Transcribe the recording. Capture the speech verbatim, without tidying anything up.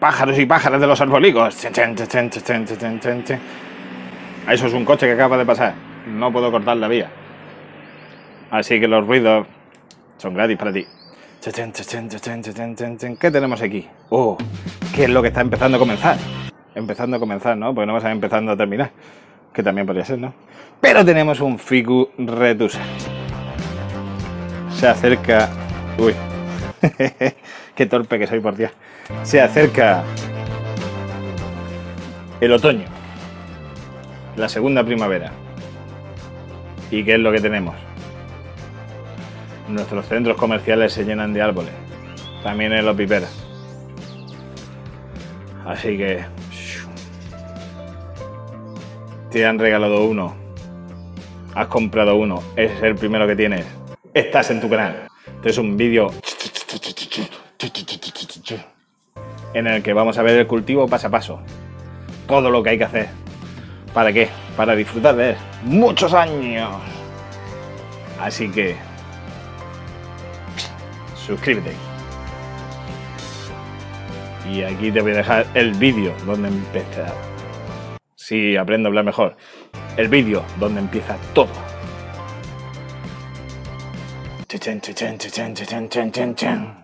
Pájaros y pájaras de los arbolicos. Eso es un coche que acaba de pasar. No puedo cortar la vía. Así que los ruidos son gratis para ti. ¿Qué tenemos aquí? Oh, ¿qué es lo que está empezando a comenzar? Empezando a comenzar, ¿no? Porque no vas a empezando a terminar. Que también podría ser, ¿no? Pero tenemos un Ficus retusa. Se acerca... Uy. Qué torpe que soy, por Dios. Se acerca... el otoño. La segunda primavera. ¿Y qué es lo que tenemos? Nuestros centros comerciales se llenan de árboles. También en los piperos. Así que... te han regalado uno. Has comprado uno. Ese es el primero que tienes. Estás en tu canal. Este es un vídeo en el que vamos a ver el cultivo paso a paso. Todo lo que hay que hacer. ¿Para qué? Para disfrutar de él. ¡Muchos años! Así que... suscríbete. Y aquí te voy a dejar el vídeo donde empieza. Si aprendo a hablar mejor. El vídeo donde empieza todo. Chen, chen, chen, chen, chen, chen, chen, chen.